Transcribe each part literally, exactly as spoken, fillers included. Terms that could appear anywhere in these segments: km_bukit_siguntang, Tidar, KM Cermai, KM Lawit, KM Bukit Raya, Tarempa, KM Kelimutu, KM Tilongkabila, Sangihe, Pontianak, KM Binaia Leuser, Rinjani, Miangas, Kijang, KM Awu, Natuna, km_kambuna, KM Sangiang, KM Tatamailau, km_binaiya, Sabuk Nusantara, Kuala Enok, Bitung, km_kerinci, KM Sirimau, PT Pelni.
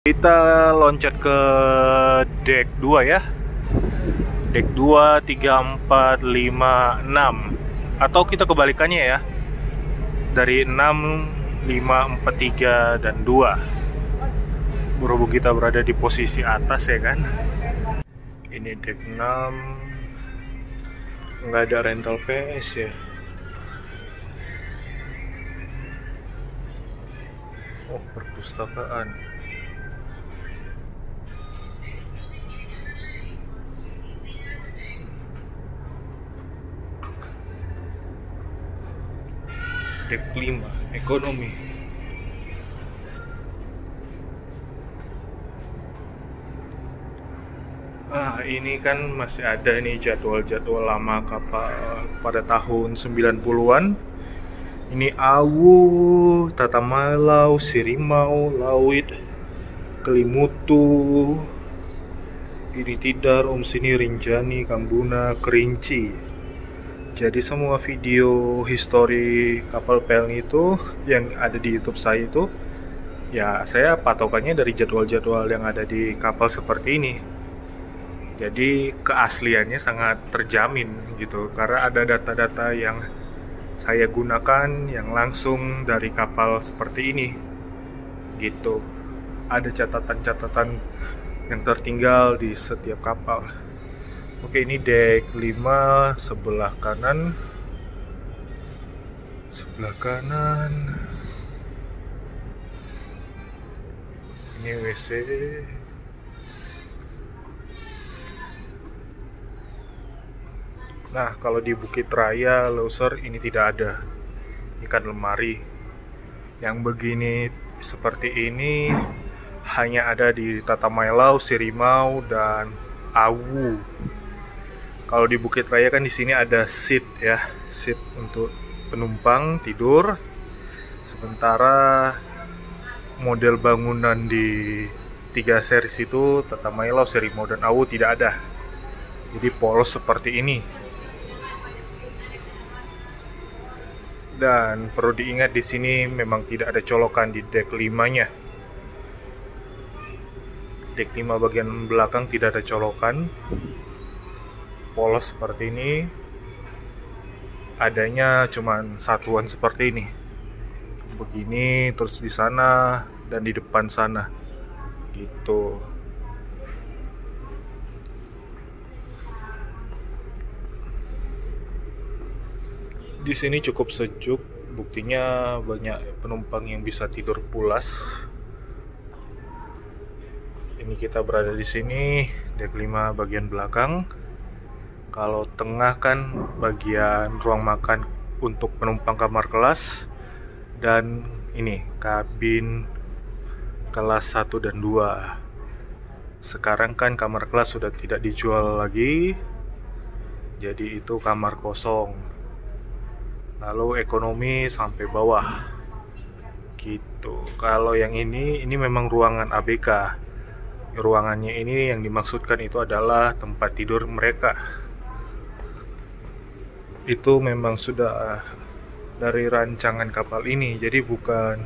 Kita loncat ke deck dua ya. Deck dua, tiga, empat, lima, enam. Atau kita kebalikannya ya. Dari enam, lima, empat, tiga, dan dua. Berhubung kita berada di posisi atas ya kan. Ini deck enam. Nggak ada rental P S ya. Oh, perpustakaan. Dek lima, ekonomi. Ah, ini kan masih ada nih jadwal-jadwal lama kapal pada tahun sembilan puluhan. Ini Awu, Tatamailau, Sirimau, Lawit, Kelimutu, Ini Tidar, Om Sini, Rinjani, Kambuna, Kerinci. Jadi semua video histori kapal Pelni itu yang ada di YouTube saya itu ya, saya patokannya dari jadwal-jadwal yang ada di kapal seperti ini. Jadi keasliannya sangat terjamin gitu, karena ada data-data yang saya gunakan yang langsung dari kapal seperti ini gitu. Ada catatan-catatan yang tertinggal di setiap kapal. Oke, ini deck lima, sebelah kanan. Sebelah kanan. Ini W C. Nah, kalau di Bukit Raya Leuser ini tidak ada. Ini kan lemari. Yang begini seperti ini hanya ada di Tatamailau, Sirimau, dan Awu. Kalau di Bukit Raya kan di sini ada seat ya, seat untuk penumpang tidur. Sementara model bangunan di tiga series itu Tatamailau, Sirimau, dan Awu tidak ada. Jadi polos seperti ini. Dan perlu diingat di sini memang tidak ada colokan di dek limanya. Dek lima bagian belakang tidak ada colokan. Polos seperti ini, adanya cuman satuan seperti ini, begini terus di sana dan di depan sana gitu. Di sini cukup sejuk, buktinya banyak penumpang yang bisa tidur pulas. Ini kita berada di sini dek lima bagian belakang. Kalau tengah kan bagian ruang makan untuk penumpang kamar kelas. Dan ini kabin kelas satu dan dua. Sekarang kan kamar kelas sudah tidak dijual lagi, jadi itu kamar kosong. Lalu ekonomi sampai bawah gitu. Kalau yang ini, ini memang ruangan A B K. Ruangannya ini yang dimaksudkan itu adalah tempat tidur mereka. Itu memang sudah dari rancangan kapal ini, jadi bukan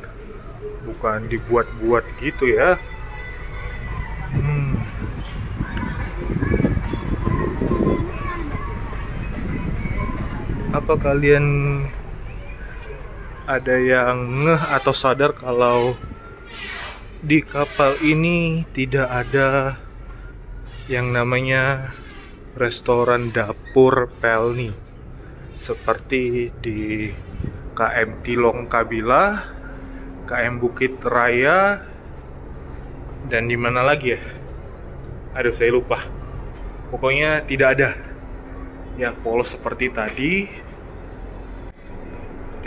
bukan dibuat-buat gitu ya. hmm. Apa kalian ada yang ngeh atau sadar kalau di kapal ini tidak ada yang namanya restoran dapur Pelni seperti di K M Tilongkabila, K M Bukit Raya, dan di mana lagi ya? Aduh, saya lupa. Pokoknya tidak ada. Ya, polos seperti tadi.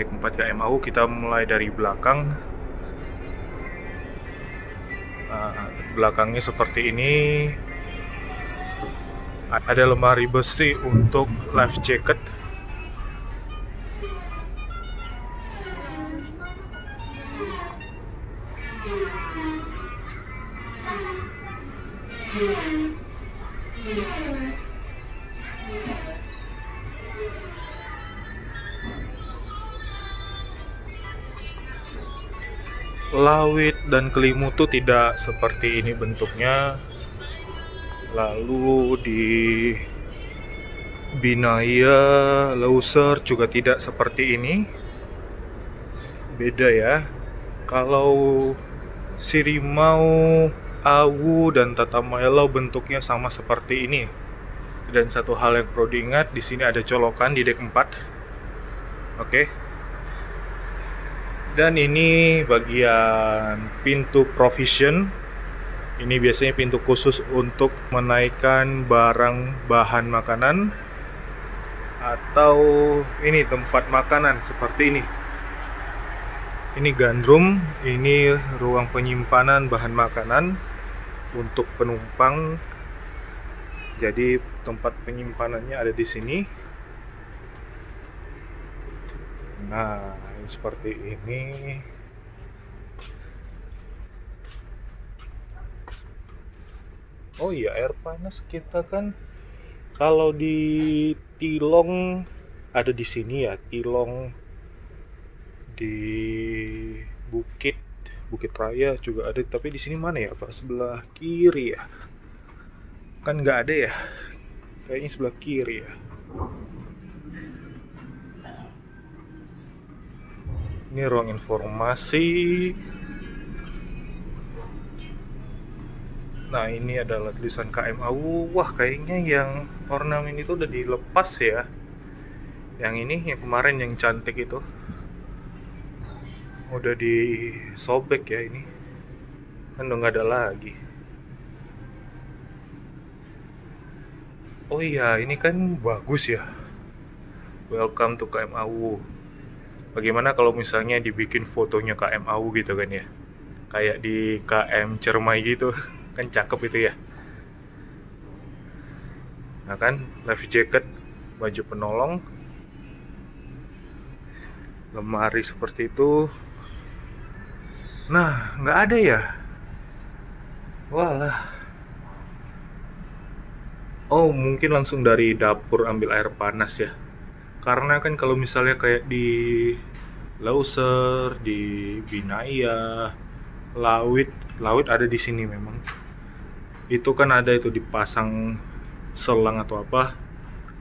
Dek empat K M Awu, kita mulai dari belakang. Nah, belakangnya seperti ini. Ada lemari besi untuk life jacket. Lawit dan Kelimutu tidak seperti ini bentuknya. Lalu di Binaia Leuser juga tidak seperti ini. Beda ya. Kalau Sirimau, Awu, dan Tatamailau bentuknya sama seperti ini. Dan satu hal yang perlu diingat, di sini ada colokan di dek empat. Oke. Okay. Dan ini bagian pintu provision. Ini biasanya pintu khusus untuk menaikkan barang bahan makanan atau ini tempat makanan seperti ini. Ini gandrum, ini ruang penyimpanan bahan makanan untuk penumpang. Jadi tempat penyimpanannya ada di sini. Nah, seperti ini. Oh iya, air panas kita kan kalau di Tilong ada di sini ya, Tilong di Bukit Bukit Raya juga ada, tapi di sini mana ya? Pak, sebelah kiri ya. Kan nggak ada ya, kayaknya sebelah kiri ya. Ini ruang informasi. Nah, ini adalah tulisan K M Awu. Wah, kayaknya yang ornamen itu udah dilepas ya. Yang ini, yang kemarin yang cantik itu udah disobek ya ini. Kan udah nggak ada lagi. Oh iya, ini kan bagus ya. Welcome to K M Awu. Bagaimana kalau misalnya dibikin fotonya K M Awu gitu kan ya? Kayak di K M Cermai gitu. Kan cakep itu ya. Nah kan, life jacket, baju penolong. Lemari seperti itu. Nah, nggak ada ya. Walah. Oh, mungkin langsung dari dapur ambil air panas ya. Karena kan kalau misalnya kayak di Leuser, di Binaia, Lawit, Lawit ada di sini memang. Itu kan ada itu dipasang selang atau apa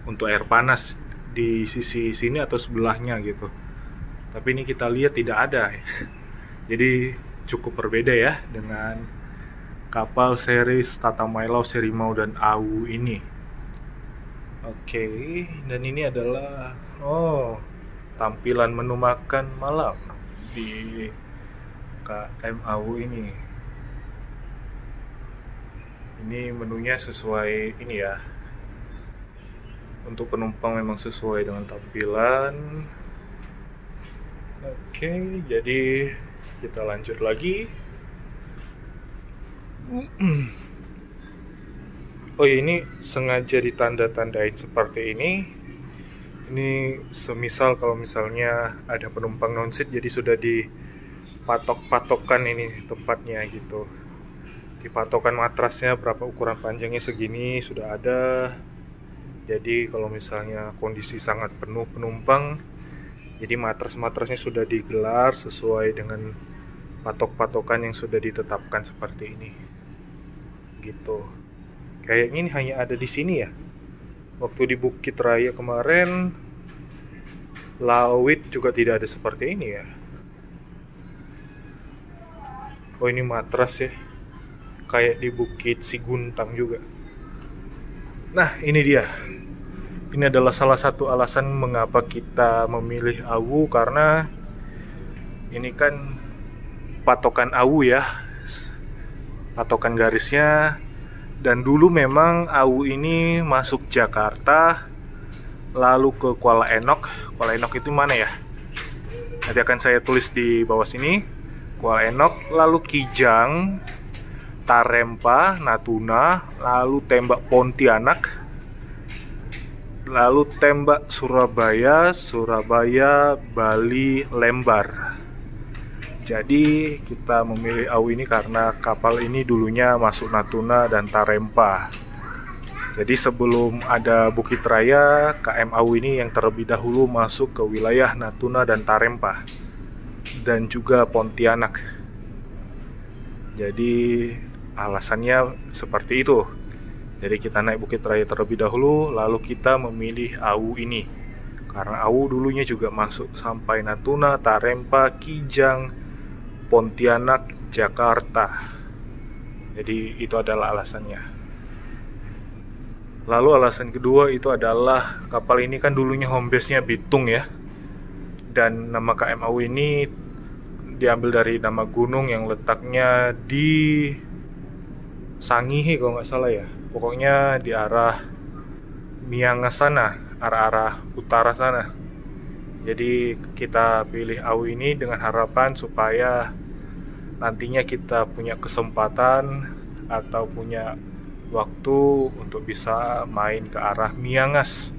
untuk air panas di sisi sini atau sebelahnya gitu. Tapi ini kita lihat tidak ada. Jadi cukup berbeda ya dengan kapal seri Tatamailau, Sirimau, dan Awu ini. Oke, okay. Dan ini adalah oh tampilan menu makan malam di K M Awu ini. Ini menunya sesuai ini ya. Untuk penumpang memang sesuai dengan tampilan. Oke, okay, jadi kita lanjut lagi. Oh ya, ini sengaja ditanda-tandain seperti ini. Ini semisal kalau misalnya ada penumpang non-seat, jadi sudah dipatok-patokkan ini tempatnya gitu. Dipatokkan matrasnya berapa, ukuran panjangnya segini sudah ada. Jadi kalau misalnya kondisi sangat penuh penumpang, jadi matras-matrasnya sudah digelar sesuai dengan patok-patokan yang sudah ditetapkan seperti ini. Gitu. Kayaknya ini hanya ada di sini ya. Waktu di Bukit Raya kemarin, Lawit juga tidak ada seperti ini ya. Oh, ini matras ya. Kayak di Bukit Siguntang juga. Nah, ini dia. Ini adalah salah satu alasan mengapa kita memilih Awu, karena ini kan patokan Awu ya. Patokan garisnya. Dan dulu memang Awu ini masuk Jakarta, lalu ke Kuala Enok. Kuala Enok itu mana ya? Nanti akan saya tulis di bawah sini. Kuala Enok, lalu Kijang, Tarempa, Natuna, lalu tembak Pontianak, lalu tembak Surabaya, Surabaya, Bali, Lembar. Jadi kita memilih Awu ini karena kapal ini dulunya masuk Natuna dan Tarempa. Jadi sebelum ada Bukit Raya, K M Awu ini yang terlebih dahulu masuk ke wilayah Natuna dan Tarempa. Dan juga Pontianak. Jadi alasannya seperti itu. Jadi kita naik Bukit Raya terlebih dahulu, lalu kita memilih Awu ini. Karena Awu dulunya juga masuk sampai Natuna, Tarempa, Kijang, Pontianak, Jakarta. Jadi itu adalah alasannya. Lalu alasan kedua itu adalah kapal ini kan dulunya home base-nya Bitung ya. Dan nama K M Awu ini diambil dari nama gunung yang letaknya di Sangihe kalau nggak salah ya. Pokoknya di arah Miangas sana, arah-arah utara sana. Jadi kita pilih Awu ini dengan harapan supaya nantinya kita punya kesempatan atau punya waktu untuk bisa main ke arah Miangas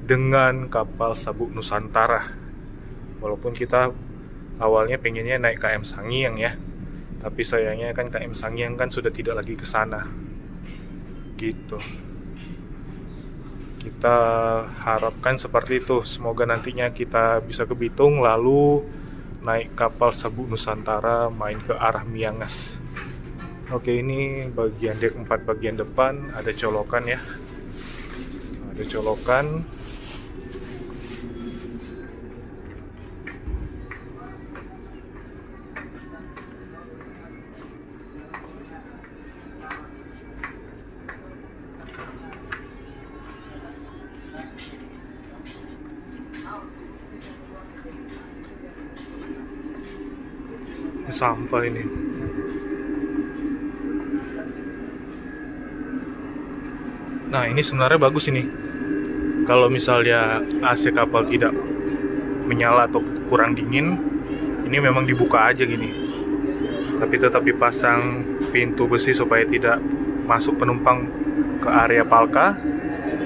dengan kapal Sabuk Nusantara. Walaupun kita awalnya pengennya naik K M Sangiang ya, tapi sayangnya kan K M Sangiang kan sudah tidak lagi ke sana. Gitu, kita harapkan seperti itu. Semoga nantinya kita bisa ke Bitung lalu naik kapal Sabuk Nusantara main ke arah Miangas. Oke, ini bagian dek empat bagian depan ada colokan ya, ada colokan. Sampah ini. Nah, ini sebenarnya bagus ini. Kalau misalnya A C kapal tidak menyala atau kurang dingin, ini memang dibuka aja gini. Tapi tetap dipasang pintu besi supaya tidak masuk penumpang ke area palka,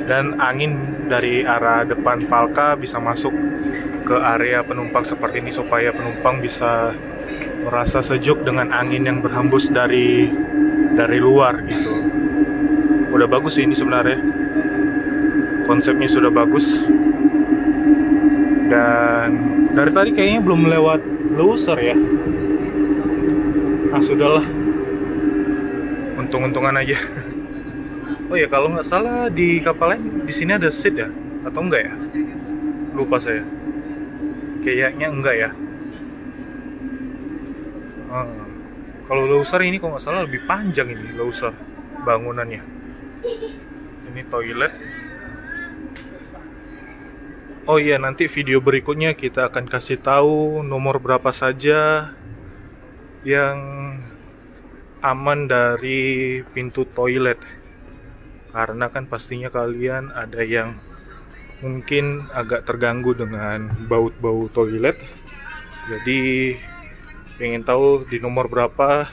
dan angin dari arah depan palka bisa masuk ke area penumpang seperti ini supaya penumpang bisa merasa sejuk dengan angin yang berhembus dari dari luar gitu. Udah bagus ini sebenarnya. Konsepnya sudah bagus. Dan dari tadi kayaknya belum lewat Leuser ya. Ah sudahlah. Untung-untungan aja. Oh ya, kalau nggak salah di kapal lain di sini ada seat ya atau enggak ya? Lupa saya. Kayaknya enggak ya. Hmm. Kalau Leuser ini kalau nggak salah lebih panjang ini Leuser bangunannya. Ini toilet. Oh iya, nanti video berikutnya kita akan kasih tahu nomor berapa saja yang aman dari pintu toilet. Karena kan pastinya kalian ada yang mungkin agak terganggu dengan bau-bau toilet. Jadi pengen tahu di nomor berapa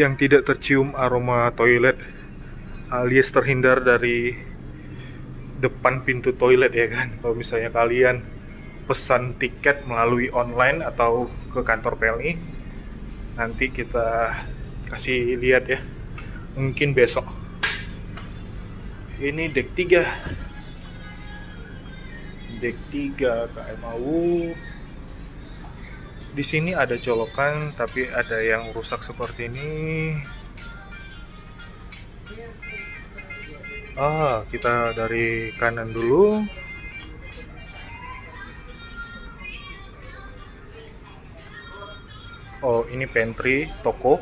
yang tidak tercium aroma toilet alias terhindar dari depan pintu toilet ya kan. Kalau misalnya kalian pesan tiket melalui online atau ke kantor P L N I, nanti kita kasih lihat ya, mungkin besok. Ini dek tiga dek tiga K M Awu. Di sini ada colokan, tapi ada yang rusak seperti ini. Ah, kita dari kanan dulu. Oh, ini pantry, toko.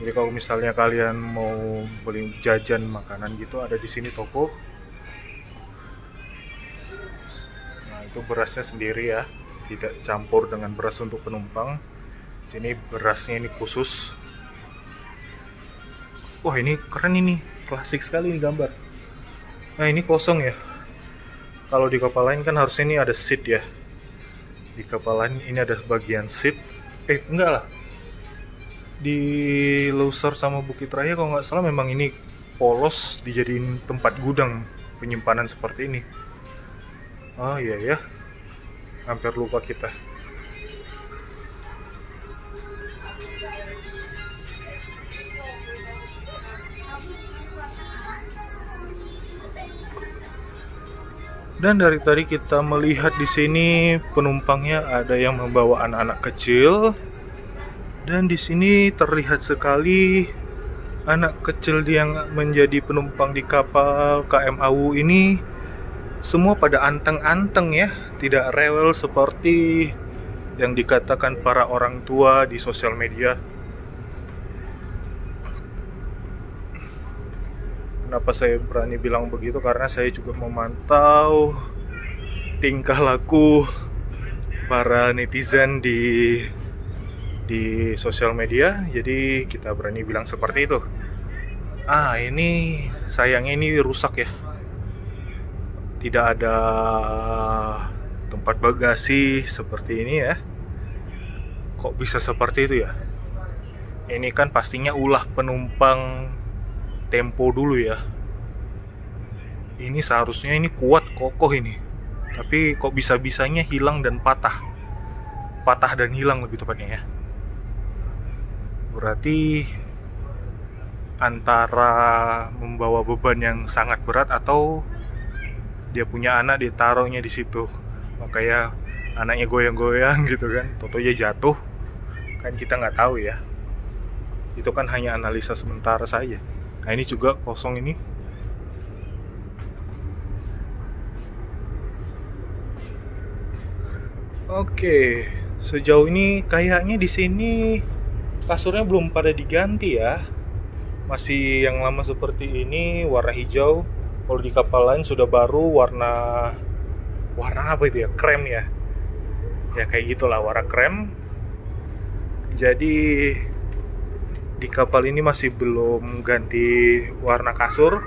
Jadi kalau misalnya kalian mau beli jajan makanan gitu, ada di sini toko. Nah, itu berasnya sendiri ya, tidak campur dengan beras untuk penumpang. Ini berasnya ini khusus. Wah, ini keren ini, klasik sekali ini gambar. Nah, ini kosong ya. Kalau di kapal lain kan harusnya ini ada seat ya. Di kapal lain ini ada bagian seat. Eh, enggak lah. Di Leuser sama Bukit Raya kalau nggak salah memang ini polos dijadiin tempat gudang penyimpanan seperti ini. Ah iya ya, hampir lupa kita. Dan dari tadi kita melihat di sini penumpangnya ada yang membawa anak-anak kecil, Dan di sini terlihat sekali anak kecil yang menjadi penumpang di kapal K M Awu ini semua pada anteng-anteng ya, tidak rewel seperti yang dikatakan para orang tua di sosial media. Kenapa saya berani bilang begitu? Karena saya juga memantau tingkah laku para netizen di di sosial media, jadi kita berani bilang seperti itu. Ah, ini sayangnya ini rusak ya, tidak ada tempat bagasi seperti ini ya. Kok bisa seperti itu ya? Ini kan pastinya ulah penumpang Tempo dulu ya. Ini seharusnya ini kuat, kokoh ini, tapi kok bisa-bisanya hilang dan patah patah dan hilang lebih tepatnya ya. Berarti antara membawa beban yang sangat berat atau dia punya anak ditaruhnya di situ, makanya anaknya goyang-goyang gitu kan, totonya jatuh kan, kita nggak tahu ya. Itu kan hanya analisa sementara saja. Nah ini juga kosong ini. Oke, sejauh ini kayaknya di sini kasurnya belum pada diganti ya, masih yang lama seperti ini, warna hijau. Kalau di kapal lain sudah baru warna warna apa itu ya, krem ya, ya kayak gitulah, warna krem. Jadi di kapal ini masih belum ganti warna kasur,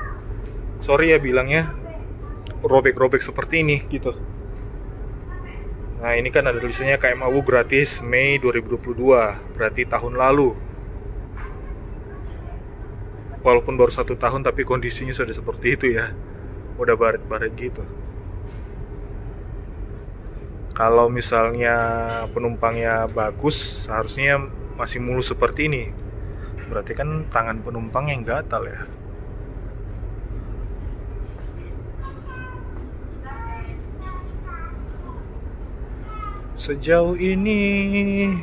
sorry ya bilangnya, robek-robek seperti ini gitu. Nah ini kan ada tulisannya K M Awu gratis Mei dua ribu dua puluh dua, berarti tahun lalu. Walaupun baru satu tahun tapi kondisinya sudah seperti itu ya, udah baret-baret gitu. Kalau misalnya penumpangnya bagus seharusnya masih mulus seperti ini, berarti kan tangan penumpang yang gatal ya. Sejauh ini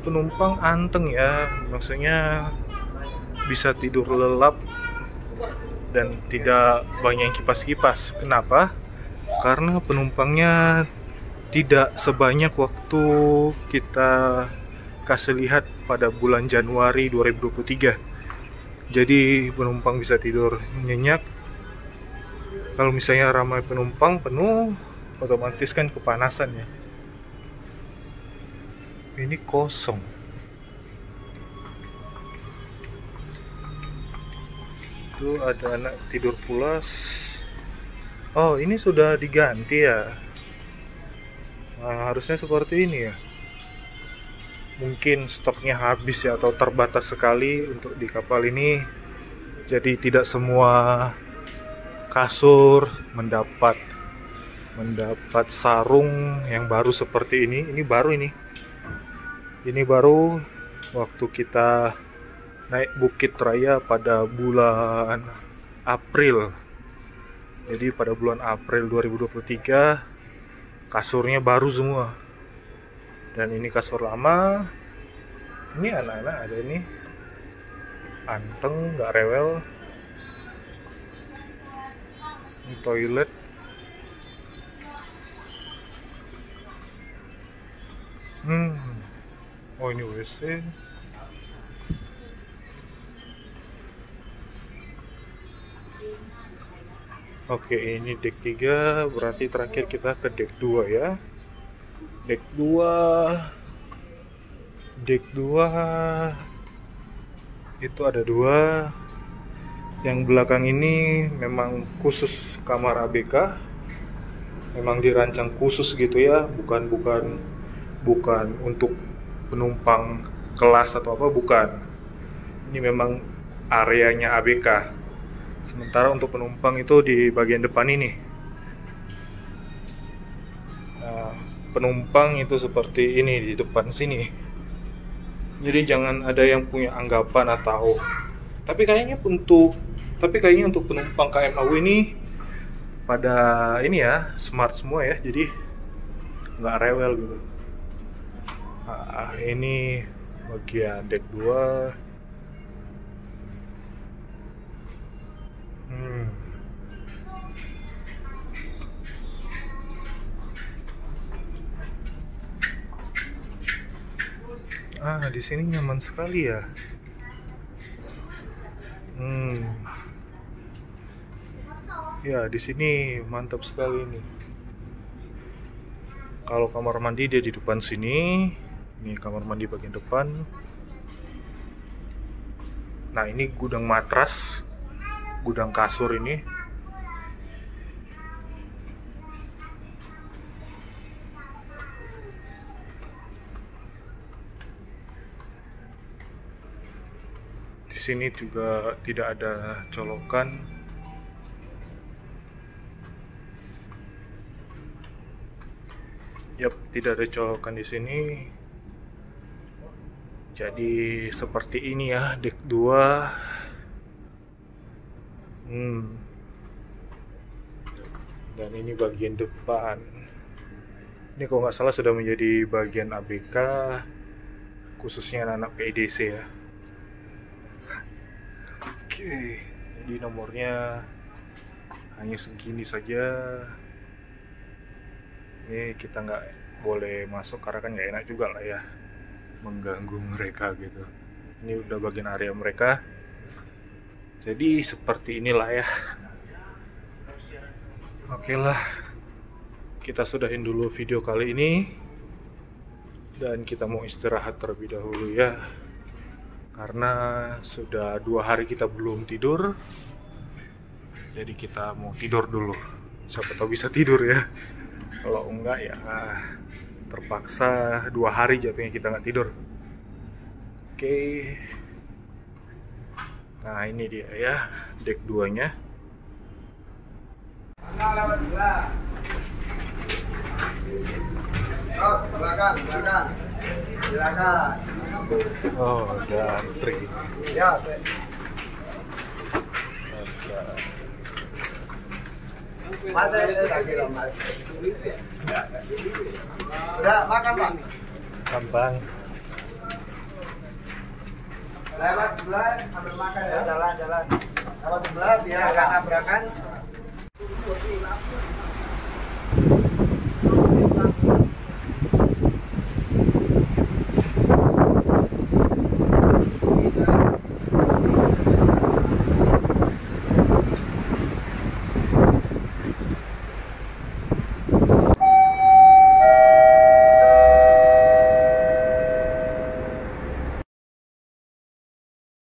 penumpang anteng ya, maksudnya bisa tidur lelap dan tidak banyak yang kipas-kipas. Kenapa? Karena penumpangnya tidak sebanyak waktu kita kasih lihat pada bulan Januari dua ribu dua puluh tiga. Jadi penumpang bisa tidur nyenyak. Kalau misalnya ramai penumpang penuh, otomatis kan kepanasan ya. Ini kosong. Itu ada anak tidur pulas. Oh ini sudah diganti ya. Nah, harusnya seperti ini ya. Mungkin stoknya habis ya, atau terbatas sekali untuk di kapal ini. Jadi tidak semua kasur mendapat mendapat sarung yang baru seperti ini. Ini baru ini ini baru waktu kita naik Bukit Raya pada bulan April. Jadi pada bulan April dua ribu dua puluh tiga kasurnya baru semua. Dan ini kasur lama. Ini anak-anak ada ini anteng, nggak rewel. Ini toilet. Hmm. Oh ini W C. Oke, ini dek tiga, berarti terakhir kita ke dek dua ya. Dek dua itu ada dua. Yang belakang ini memang khusus kamar A B K. Memang dirancang khusus gitu ya, bukan bukan bukan untuk penumpang kelas atau apa, bukan. Ini memang areanya A B K. Sementara untuk penumpang itu di bagian depan ini. Nah, penumpang itu seperti ini di depan sini. Jadi jangan ada yang punya anggapan atau tapi kayaknya untuk tapi kayaknya untuk penumpang K M Awu ini pada ini ya, smart semua ya. Jadi nggak rewel gitu. Nah, ini bagian deck dua. Hmm. Ah, di sini nyaman sekali ya. Hmm. Ya, di sini mantap sekali ini. Kalau kamar mandi dia di depan sini. Ini kamar mandi bagian depan. Nah, ini gudang matras, gudang kasur ini. Di sini juga tidak ada colokan. Yap, tidak ada colokan di sini. Jadi seperti ini ya, deck dua. Hmm. Dan ini bagian depan. Ini kalau nggak salah sudah menjadi bagian A B K, khususnya anak-anak P I D C ya. Oke, jadi nomornya hanya segini saja. Ini kita nggak boleh masuk karena kan nggak enak juga lah ya, mengganggu mereka gitu. Ini udah bagian area mereka. Jadi seperti inilah ya. Oke lah, kita sudahin dulu video kali ini. Dan kita mau istirahat terlebih dahulu ya, karena sudah dua hari kita belum tidur. Jadi kita mau tidur dulu. Siapa tahu bisa tidur ya. Kalau enggak ya terpaksa dua hari jatuhnya kita nggak tidur. Oke. Nah ini dia ya deck duanya. Oh, ada antri. Ya, saya. Mas, itu lagi loh, Mas. Udah makan, Pak? Gampang. Lewat sebelah, ambil makan ya. Jalan-jalan. Lewat sebelah, biar nggak nabrakan.